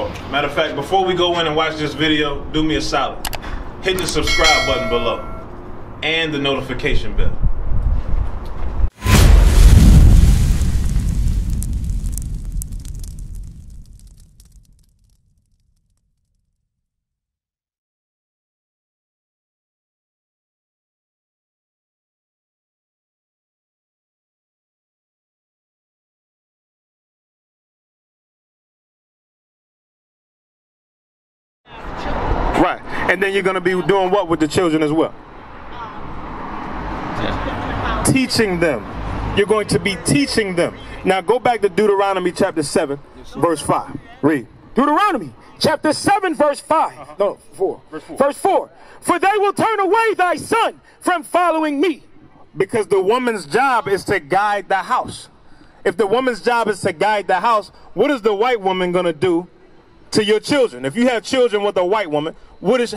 Oh, matter of fact, before we go in and watch this video, do me a solid. Hit the subscribe button below and the notification bell. Right, and then you're going to be doing what with the children as well? Teaching them. You're going to be teaching them. Now go back to Deuteronomy chapter 7, verse 5. Read. Deuteronomy chapter 7, verse 5. No, 4. Verse 4. For they will turn away thy son from following me. Because the woman's job is to guide the house. If the woman's job is to guide the house, what is the white woman going to do to your children? If you have children with a white woman,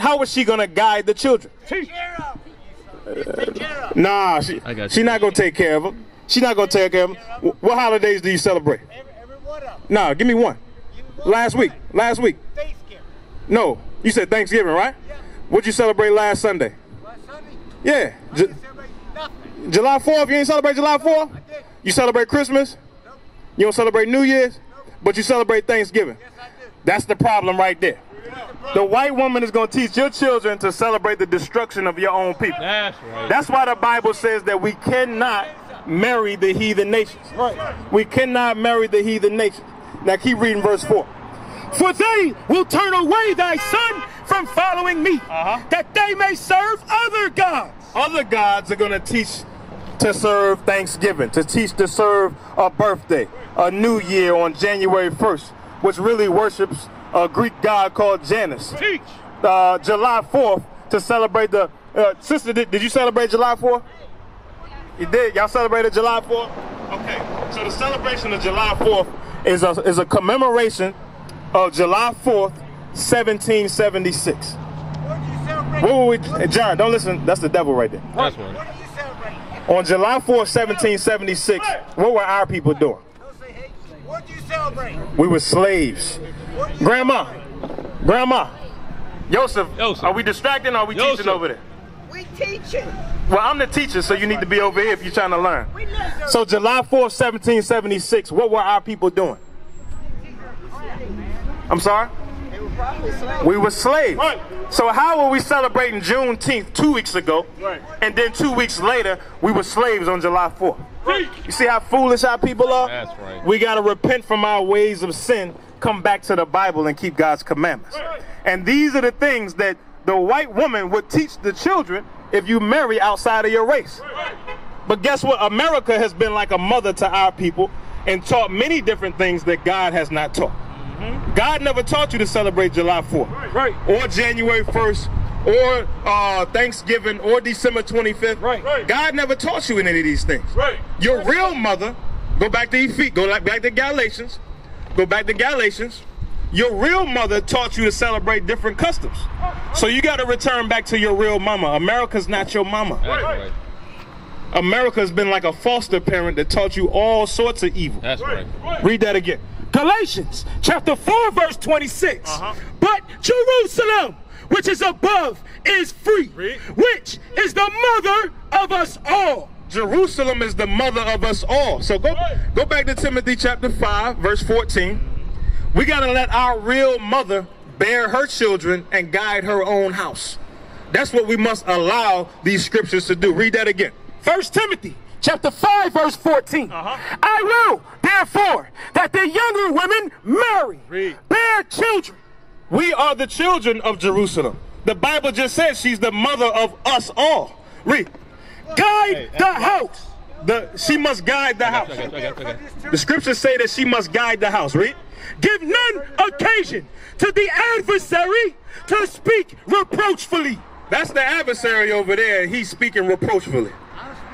how is she going to guide the children? Nah, she's not going to take care of them. She's not going to take care of them. What holidays do you celebrate? Nah, give me one. Last week. Thanksgiving. No, you said Thanksgiving, right? Yeah. What'd you celebrate last Sunday? Last Sunday? Yeah. I didn't celebrate nothing. July 4th? You ain't celebrate July 4th? I did. You celebrate Christmas? Nope. You don't celebrate New Year's? Nope. But you celebrate Thanksgiving? Yes, I did. That's the problem right there. The white woman is going to teach your children to celebrate the destruction of your own people. That's right. That's why the Bible says that we cannot marry the heathen nations. Right. We cannot marry the heathen nations. Now keep reading verse 4. For they will turn away thy son from following me, that they may serve other gods. Other gods are going to teach to serve Thanksgiving, to teach to serve a birthday, a new year on January 1st, which really worships a Greek god called Janus. Teach. July 4th to celebrate the... sister, did you celebrate July 4th? You did? Y'all celebrated July 4th? Okay. So the celebration of July 4th is a commemoration of July 4th, 1776. What were we... John, don't listen. That's the devil right there. That's right. What did you celebrate? On July 4th, 1776, what were our people doing? What did you celebrate? We were slaves. Grandma, Joseph, are we distracting or are we teaching over there? We teaching. Well, I'm the teacher, so you need to be over here if you're trying to learn. So July 4th, 1776, what were our people doing? I'm sorry? They were probably slaves. We were slaves. Right. So how were we celebrating Juneteenth 2 weeks ago, and then 2 weeks later, we were slaves on July 4th? Right. You see how foolish our people are? That's right. We got to repent from our ways of sin, come back to the Bible and keep God's commandments. Right. And these are the things that the white woman would teach the children if you marry outside of your race. Right. But guess what? America has been like a mother to our people and taught many different things that God has not taught. Mm-hmm. God never taught you to celebrate July 4th or January 1st. Or Thanksgiving or December 25th. Right. God never taught you any of these things. Right. Your real mother, go back to Ephesians, go back to Galatians, your real mother taught you to celebrate different customs. So you got to return back to your real mama. America's not your mama. Right. America's been like a foster parent that taught you all sorts of evil. That's right. Read that again. Galatians chapter 4 verse 26. But Jerusalem, which is above, is free, which is the mother of us all. Jerusalem is the mother of us all. So go back to Timothy chapter 5, verse 14. We got to let our real mother bear her children and guide her own house. That's what we must allow these scriptures to do. Read that again. 1 Timothy chapter 5, verse 14. I will, therefore, that the younger women marry, bear children. We are the children of Jerusalem. The Bible just says she's the mother of us all. Read. Guide the house. She must guide the house. The scriptures say that she must guide the house. Read. Give none occasion to the adversary to speak reproachfully. That's the adversary over there. He's speaking reproachfully.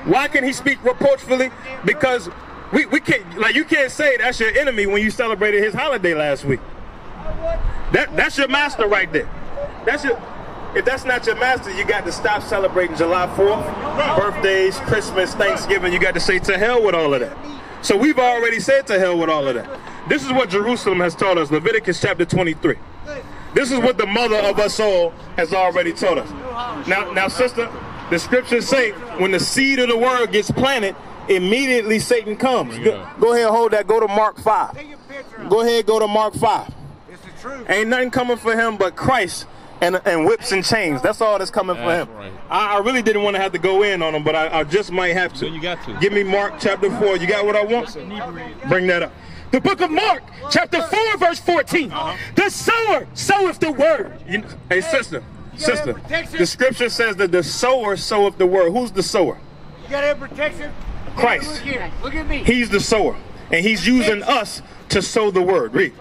Why can he speak reproachfully? Because we can't, like, you can't say that's your enemy when you celebrated his holiday last week. That's your master right there. If that's not your master, you got to stop celebrating July 4th, birthdays, Christmas, Thanksgiving. You got to say to hell with all of that. So we've already said to hell with all of that. This is what Jerusalem has taught us, Leviticus chapter 23. This is what the mother of us all has already taught us. Now, sister, the scriptures say when the seed of the word gets planted, immediately Satan comes. Go ahead and hold that. Go to Mark 5. Go ahead, go to Mark 5. Ain't nothing coming for him but Christ and whips and chains. That's all that's coming for him. Right. I really didn't want to have to go in on him, but I just might have to. So you got to. Give me Mark chapter 4. You got what I want? Bring that up. The book of Mark, chapter 4, verse 14. The sower soweth the word. Hey, sister, the scripture says that the sower soweth the word. Who's the sower? You got to have protection? Christ. Look at me. He's the sower, and he's using us to sow the word. Read.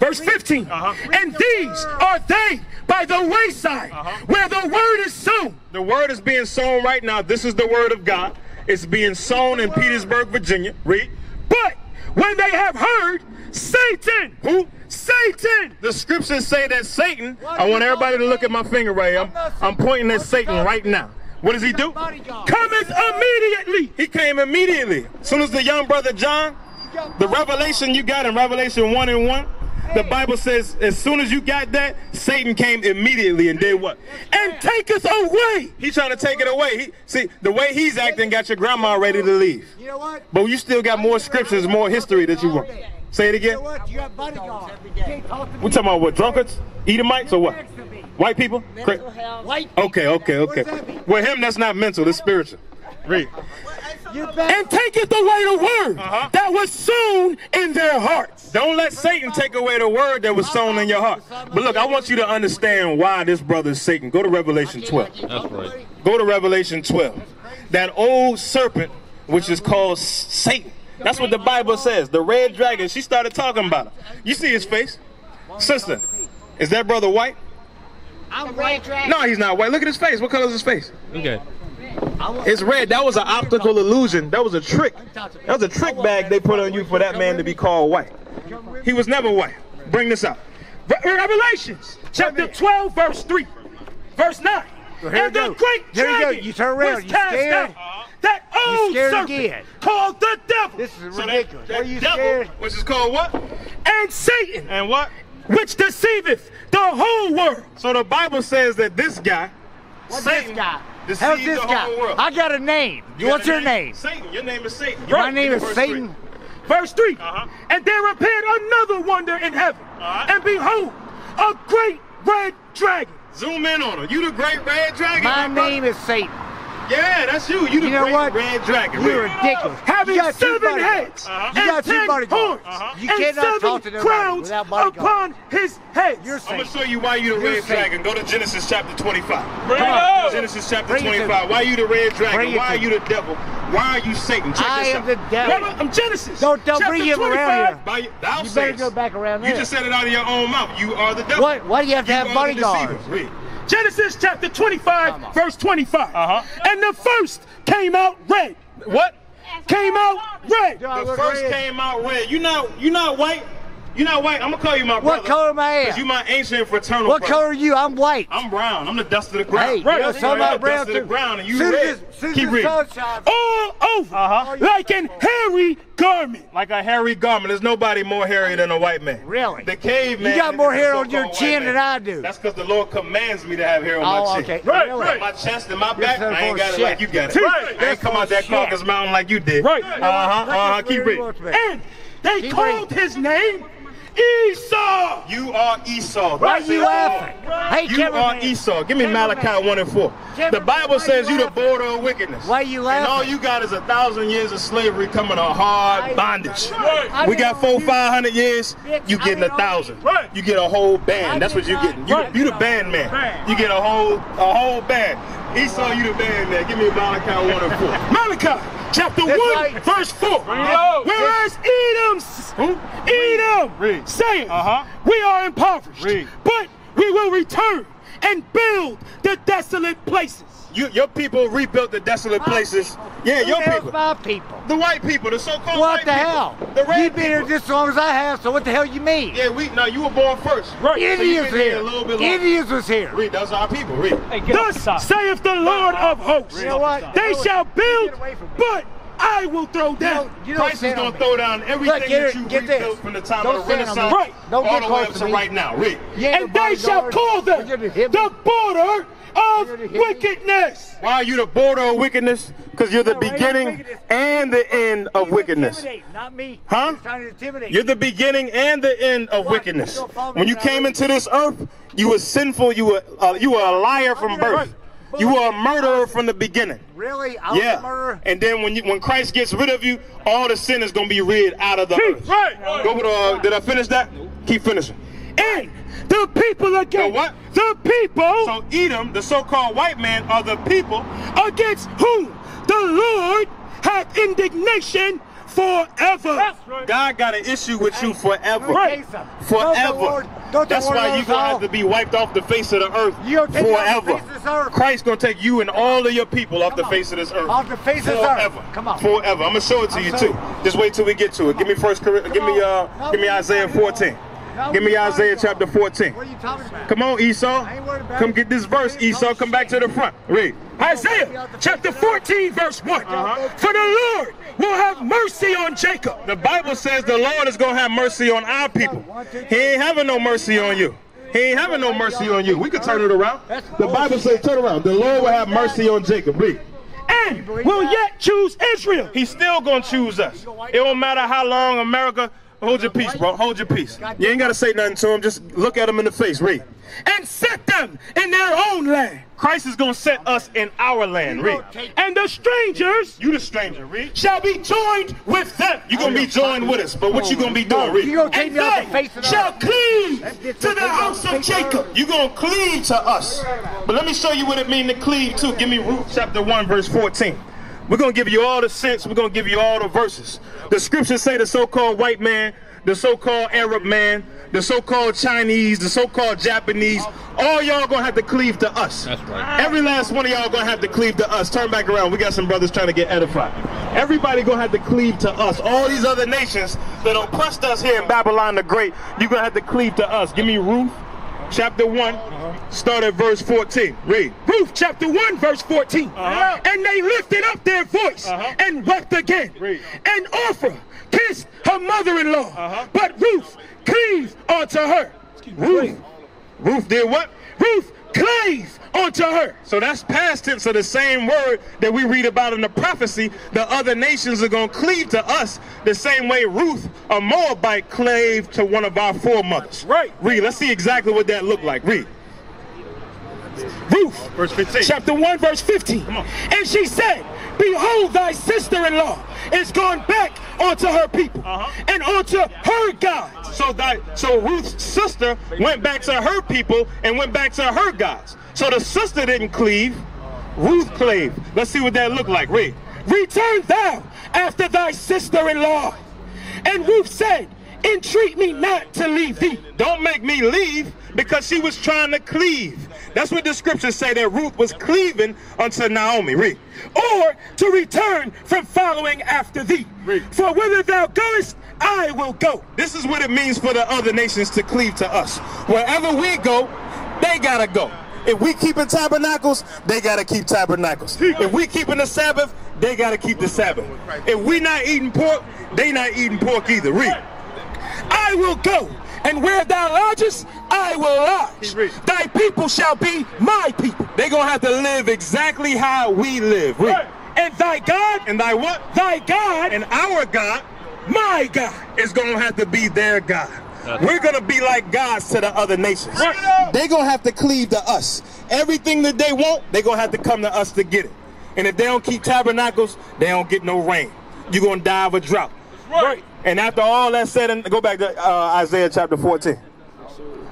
Verse 15, and these are they by the wayside where the word is sown. The word is being sown right now. This is the word of God. It's being sown in Petersburg, Virginia. Read. But when they have heard, Satan. Who? Satan. The scriptures say that Satan, I want everybody to look at my finger right here. I'm pointing at Satan right now. What does he do? Cometh immediately. He came immediately. As soon as the young brother John, the revelation you got in Revelation 1:1, the Bible says as soon as you got that, Satan came immediately and did what? And taketh away. He's trying to take it away. See, the way he's acting got your grandma ready to leave. You know what? But you still got more scriptures, more history that you want. Say it again. You know what? You got bodyguards every day. We're talking about what? Drunkards? Edomites or what? White people? Mental health. White people. Okay. Well, him, that's not mental. That's spiritual. Read. And taketh away the word that was sown in their hearts. Don't let Satan take away the word that was sown in your heart. But look, I want you to understand why this brother is Satan. Go to Revelation 12. That's right. Go to Revelation 12. That old serpent, which is called Satan. That's what the Bible says. The red dragon. She started talking about it. You see his face? Sister, is that brother white? I'm white. No, he's not white. Look at his face. What color is his face? Okay. It's red. That was an optical illusion. That was a trick. That was a trick bag they put on you for that man to be called white. He was never white. Bring this out. Revelations chapter 12, verse 3, verse 9. And the great dragon was cast out. That old serpent called the devil. This is ridiculous. The devil, which is called what? And Satan. And what? Which deceiveth the whole world. So the Bible says that this guy, Satan, how's this guy? I got a name. What's your name? Satan. Your name is Satan. My name is Satan. Verse 3. And there appeared another wonder in heaven. And behold, a great red dragon. Zoom in on him. You the great red dragon? My name is Satan. Yeah, that's you. You the great red dragon. You're ridiculous. Having 7 heads and 10 horns and 7 crowns upon his heads. I'm going to show you why you the red dragon. Go to Genesis chapter 25. Genesis chapter 25. Why you the red dragon? Why are you the devil? Why are you Satan? Check this out. I am the devil. I'm Genesis. Don't bring him around here. You better go back around there. You just said it out of your own mouth. You are the devil. Why do you have to have bodyguards? Genesis chapter 25, verse 25. And the first came out red. What? Came out red. The first came out red. You're not white. You're not white. I'm going to call you my brother. What color am I? Because you're my ancient fraternal brother. What color are you? I'm white. I'm brown. I'm the dust of the ground. Hey, right. I'm brown dust of the ground, and you red. Keep reading. All over like an hairy garment. Like a hairy garment. There's nobody more hairy than a white man. Really? The caveman. You got more hair on your chin than I do. That's because the Lord commands me to have hair on my chin. Right. My chest and my back, I ain't got it like you got it. Right. I ain't come out that Caucasus mountain like you did. Right. Keep reading. And they called his name Esau. You are Esau. Why you laughing? Hey, you are Esau. Give me Malachi 1:4. The Bible says you the border of wickedness. Why you laughing? And all you got is 1,000 years of slavery coming a hard bondage. We got 400-500 years. You getting 1,000. You get a whole band. That's what you're getting. You the band man. You get a whole band. Esau, you the band man. Give me Malachi 1:4. Malachi. Chapter 1, verse 4. Whereas Edom saying, we are impoverished, but we will return and build the desolate places. Your people rebuilt the desolate places. Yeah, your people. My people. The white people, the so-called white people. What the hell? The red You've been here just as long as I have, so what the hell you mean? Yeah, you were born first. Right. Indians here. Indians was here. Read, that's our people. Read. Thus saith the Lord of hosts. They shall build, but I will throw down. Christ is going to throw down everything that you rebuilt from the time of the Renaissance all the way up to right now. Read. And they shall call them the border of wickedness. Why are you the border of wickedness? Because you're the beginning and the end of wickedness. Not me. Huh? You're the beginning and the end of wickedness. When you came into this earth, you were sinful. You were a liar from birth. You were a murderer from the beginning. Really? I was a murderer? And then when Christ gets rid of you, all the sin is going to be rid out of the earth. Right. Go to, did I finish that? Nope. Keep finishing. And the people against what? The people. So Edom, the so-called white man, are the people against whom the Lord hath indignation forever. That's right. God got an issue with you forever. Right. Forever. That's why you're going to have to be wiped off the face of the earth forever. Christ's going to take you and all of your people off the face of this earth. Off the face of this earth. Come on. Forever. I'm going to show it to you too. Just wait till we get to it. Give me give me Isaiah 14. Give me Isaiah chapter 14. What are you talking about? Come on, Esau. Come get this verse, Esau. Come back to the front. Read. Isaiah chapter 14, verse 1. For the Lord will have mercy on Jacob. The Bible says the Lord is going to have mercy on our people. He ain't having no mercy on you. He ain't having no mercy on you. We could turn it around. The Bible says turn around. The Lord will have mercy on Jacob. Read. And will yet choose Israel. He's still going to choose us. It don't matter how long America... Hold your peace, bro. Hold your peace. You ain't got to say nothing to him. Just look at him in the face. Read. And set them in their own land. Christ is going to set us in our land. Read. And the strangers. You the stranger. Read. Shall be joined with them. You're going to be joined with us. But what you going to be doing? Read. And they shall cleave to the house of Jacob. You're going to cleave to us. But let me show you what it means to cleave to. Give me Ruth chapter 1 verse 14. We're going to give you all the sense. We're going to give you all the verses. The scriptures say the so-called white man, the so-called Arab man, the so-called Chinese, the so-called Japanese, all y'all going to have to cleave to us. That's right. Every last one of y'all going to have to cleave to us. Turn back around. We got some brothers trying to get edified. Everybody going to have to cleave to us. All these other nations that oppressed us here in Babylon the Great, you're going to have to cleave to us. Give me Ruth chapter 1, start at verse 14. Read. Ruth chapter 1, verse 14. And they lifted up their voice and wept again. Read. And Orpha kissed her mother-in-law, but Ruth cleaved unto her. Ruth did what? Ruth cleaved unto her. So that's past tense of the same word that we read about in the prophecy. The other nations are going to cleave to us the same way Ruth, a Moabite, cleaved to one of our foremothers. Right. Read. Let's see exactly what that looked like. Read. Ruth, verse 15. Chapter 1, verse 15. Come on. And she said, behold, thy sister-in-law is gone back unto her people and unto her gods. So Ruth's sister went back to her people and went back to her gods. So the sister didn't cleave. Ruth cleaved. Let's see what that looked like. Read. Return thou after thy sister-in-law. And Ruth said, entreat me not to leave thee. Don't make me leave, because she was trying to cleave. That's what the scriptures say, that Ruth was cleaving unto Naomi. Read. Or to return from following after thee. Read. For whither thou goest, I will go. This is what it means for the other nations to cleave to us. Wherever we go, they gotta go. If we keeping tabernacles, they gotta keep tabernacles. If we keeping the Sabbath, they gotta keep the Sabbath. If we not eating pork, they not eating pork either. Read. I will go, and where thou lodgest, I will lodge. Thy people shall be my people. They're going to have to live exactly how we live. Read. And thy God. And thy what? Thy God. And our God. My God. Is going to have to be their God. We're going to be like gods to the other nations. They're going to have to cleave to us. Everything that they want, they're going to have to come to us to get it. And if they don't keep tabernacles, they don't get no rain. You're going to die of a drought. Right. And after all that said, and go back to Isaiah chapter 14.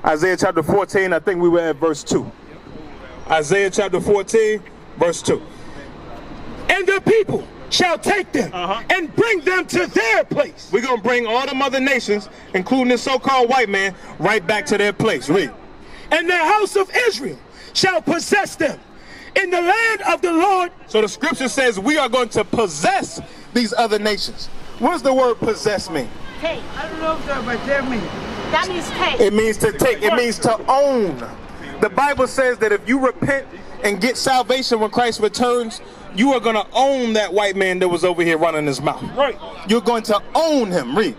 Isaiah chapter 14, I think we were at verse 2. Isaiah chapter 14, verse 2. And the people shall take them and bring them to their place. We're going to bring all the other nations, including this so-called white man, right back to their place. Read. And the house of Israel shall possess them in the land of the Lord. So the scripture says we are going to possess these other nations. What does the word possess mean? Take. I don't know what that means. That means take. It means to take. It means to own. The Bible says that if you repent and get salvation when Christ returns, you are going to own that white man that was over here running his mouth. Right. You're going to own him. Read.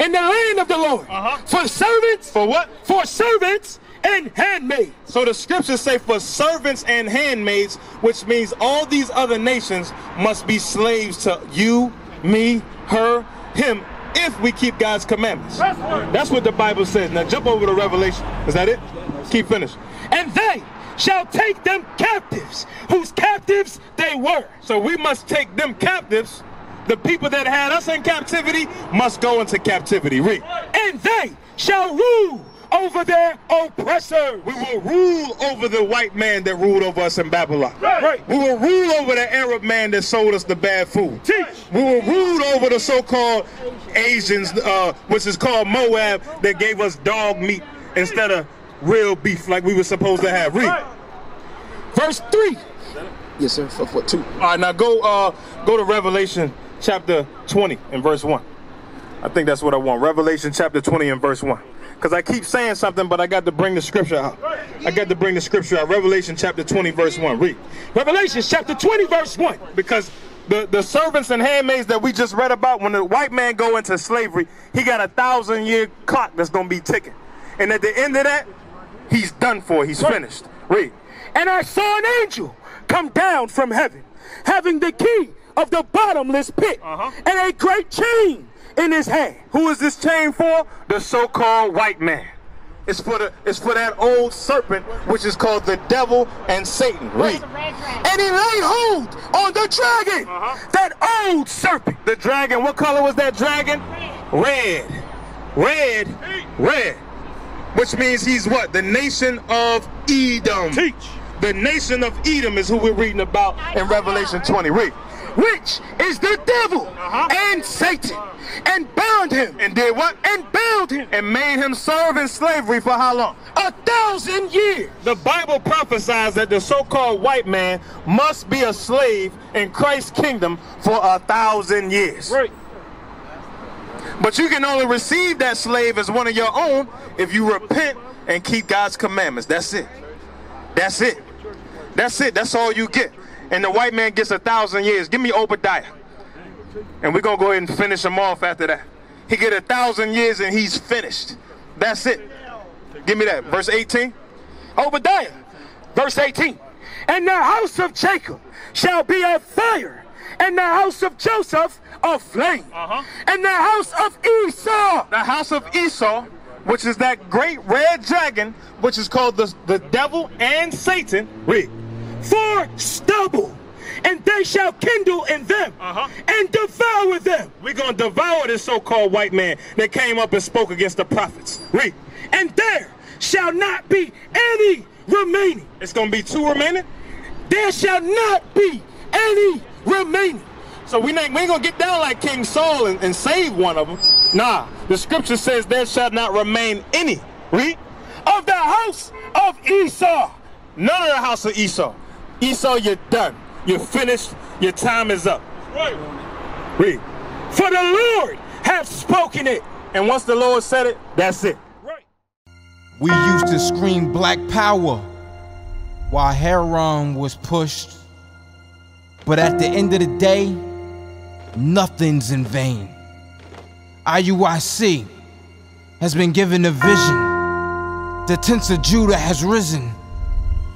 In the land of the Lord. For servants. For what? For servants and handmaids. So the scriptures say for servants and handmaids, which means all these other nations must be slaves to you, me, her, him, if we keep God's commandments. That's what the Bible says. Now jump over to Revelation. Is that it? Keep finishing. And they shall take them captives, whose captives they were. So we must take them captives. The people that had us in captivity must go into captivity. Read. And they shall rule over their oppressor. We will rule over the white man that ruled over us in Babylon. Right. We will rule over the Arab man that sold us the bad food. Teach. We will rule over the so-called Asians, which is called Moab, that gave us dog meat instead of real beef like we were supposed to have. Read. Verse 3. Yes, sir. For 2. All right, now go to Revelation chapter 20 and verse 1. I think that's what I want. Revelation chapter 20 and verse 1. Because I keep saying something, but I got to bring the scripture out. I got to bring the scripture out. Revelation chapter 20, verse 1. Read. Revelation chapter 20, verse 1. Because the servants and handmaids that we just read about, when the white man go into slavery, he got a 1,000-year clock that's going to be ticking. And at the end of that, he's done for. He's finished. Read. And I saw an angel come down from heaven, having the key of the bottomless pit, and a great chain in his hand. Who is this chain for? The so-called white man. It's for that old serpent, which is called the devil and Satan. Read. And he laid hold on the dragon, that old serpent. The dragon. What color was that dragon? Red. Red. Red. Which means he's what? The nation of Edom. Teach. The nation of Edom is who we're reading about in Revelation 20. Read. Which is the devil and Satan, and bound him. And did what? And bound him. And made him serve in slavery for how long? 1,000 years. The Bible prophesies that the so-called white man must be a slave in Christ's kingdom for 1,000 years. Right. But you can only receive that slave as one of your own if you repent and keep God's commandments. That's it. That's it. That's it. That's all you get. And the white man gets 1,000 years. Give me Obadiah. And we're going to go ahead and finish him off after that. He get 1,000 years and he's finished. That's it. Give me that. Verse 18. Obadiah. Verse 18. And the house of Jacob shall be a fire, and the house of Joseph a flame, and the house of Esau. The house of Esau, which is that great red dragon, which is called the devil and Satan. Read. For stubble, and they shall kindle in them, and devour them. We're going to devour this so-called white man that came up and spoke against the prophets. Read. And there shall not be any remaining. It's going to be two remaining? There shall not be any remaining. So we ain't going to get down like King Saul and save one of them. Nah, the scripture says there shall not remain any. Read. Of the house of Esau. None of the house of Esau. Esau, you're done. You're finished. Your time is up. Right. Read. For the Lord hath spoken it. And once the Lord said it, that's it. Right. We used to scream black power while Haran was pushed. But at the end of the day, nothing's in vain. IUIC has been given a vision. The tents of Judah has risen.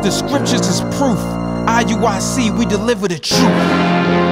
The scriptures is proof. IUIC, we deliver the truth.